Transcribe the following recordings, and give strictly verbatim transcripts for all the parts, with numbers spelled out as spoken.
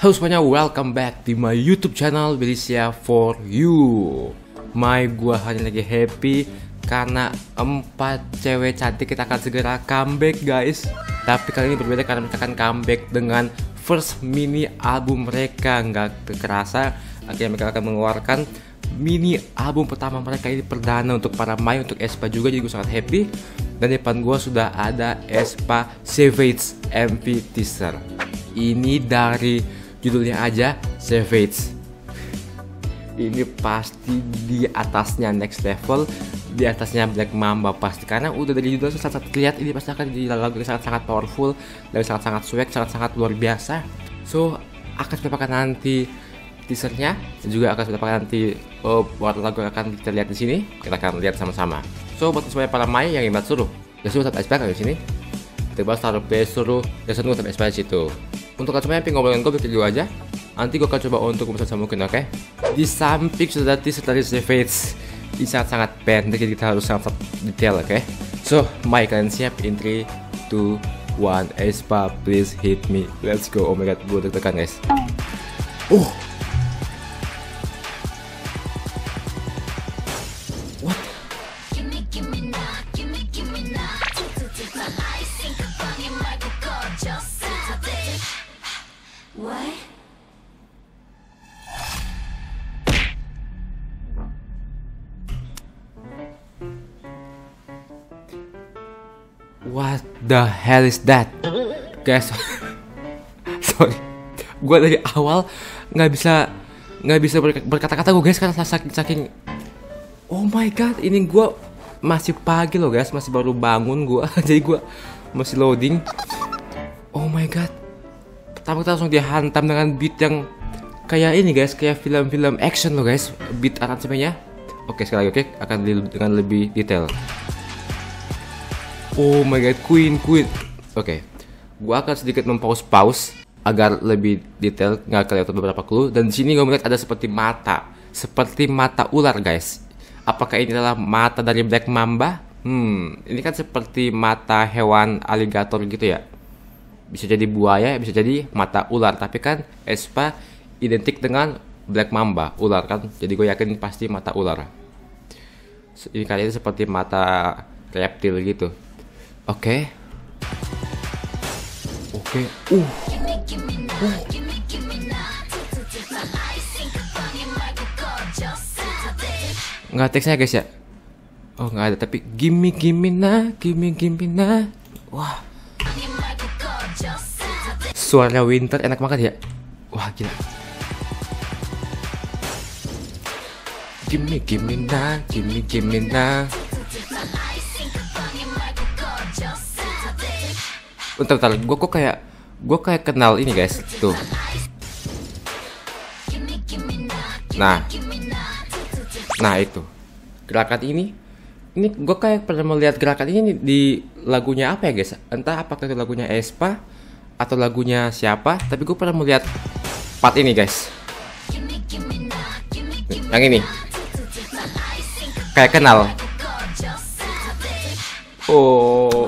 Halo semuanya, welcome back di my YouTube channel belicia for you. My gua hari lagi happy karena empat cewek cantik kita akan segera comeback, guys. Tapi kali ini berbeda karena mereka akan comeback dengan first mini album mereka. Nggak kerasa akhirnya mereka akan mengeluarkan mini album pertama mereka ini perdana untuk para Mai, untuk aespa juga, jadi gue sangat happy. Dan di depan gua sudah ada aespa Savage M V teaser. Ini dari judulnya aja Savage. Ini pasti di atasnya Next Level, di atasnya Black Mamba pasti, karena udah dari judulnya sangat-sangat terlihat ini pasti akan jadi lagu yang sangat-sangat powerful dan sangat-sangat swag, sangat-sangat luar biasa. So akan kita pakai nanti teasernya, juga akan kita pakai nanti uh, buat lagu yang akan kita lihat di sini. Kita akan lihat sama-sama. So buat semuanya para Mai yang hebat suruh, ya suruh tetap aespa di sini. Terus taruh play suruh, ya suruh tetap aespa di situ. Untuk kacamanya pengen ngobrolin gue bikin dulu aja. Nanti gue akan coba untuk bersama mungkin, oke? Okay? Di samping sudah dari Savage, ini sangat-sangat pendek, jadi kita harus sangat detail, oke? Okay? So, Mai, kalian siap? In three, two, one, aespa, please hit me. Let's go. Oh my god, gue deg-degan, guys. Oh! What? What? What the hell is that? Guys, sorry, gue dari awal nggak bisa nggak bisa berkata-kata gue, guys, karena saking-saking. Oh my god, ini gue masih pagi loh, guys, masih baru bangun gue, jadi gue masih loading. Oh my god. Pertama kita langsung dihantam dengan beat yang kayak ini, guys, kayak film-film action loh, guys, beat aransemennya. Oke, sekali lagi, oke, akan dengan lebih detail. Oh my god, Queen, Queen. Oke, gua akan sedikit mempause-pause agar lebih detail, nggak kelihatan beberapa clue. Dan di sini gua melihat ada seperti mata, seperti mata ular, guys. Apakah ini adalah mata dari Black Mamba? Hmm, ini kan seperti mata hewan aligator gitu ya. Bisa jadi buaya, bisa jadi mata ular. Tapi kan aespa identik dengan Black Mamba, ular kan. Jadi gue yakin pasti mata ular. Ini kali ini seperti mata reptil gitu. Oke. Oke. Uh. Uh. Nggak ada teksnya, guys, ya? Oh, nggak ada. Tapi gimme gimme nah, gimme gimme nah. Wah. Suara winter enak banget ya. Wah, gila. Gimme gimme nah, gimme gimme nah. Bentar, bentar, gue kok kayak gue kayak kenal ini, guys. Tuh. Nah. Nah, itu. Gerakan ini ini gue kayak pernah melihat gerakan ini di lagunya apa ya, guys? Entah apakah itu lagunya aespa atau lagunya siapa, tapi gue pernah melihat part ini, guys. Yang ini kayak kenal. Oh,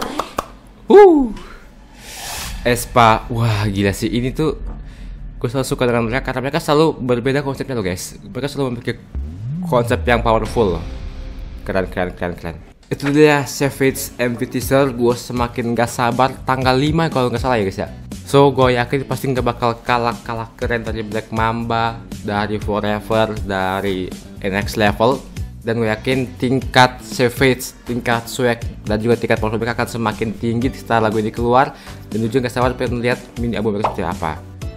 uh, aespa, wah gila sih ini tuh. Gue selalu suka dengan mereka karena mereka selalu berbeda konsepnya loh, guys. Mereka selalu memiliki konsep yang powerful. Keren, keren, keren, keren. Itu dia Savage M V teaser. Gue semakin gak sabar tanggal lima kalau nggak salah ya, guys, ya. So gue yakin pasti nggak bakal kalah-kalah keren dari Black Mamba, dari Forever, dari Next Level. Dan gue yakin tingkat Savage, tingkat swag, dan juga tingkat power mereka akan semakin tinggi setelah lagu ini keluar. Dan jujur gak sabar pengen lihat mini album mereka seperti apa.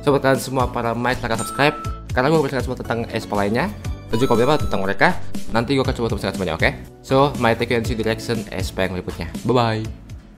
So buat kalian semua para Mai, silahkan subscribe karena gue bercerita semua tentang aespa lainnya. Tujuh komen apa tentang mereka. Nanti gue akan coba untuk semuanya, oke? Okay? So, my take you and see direction aespa yang berikutnya. Bye-bye!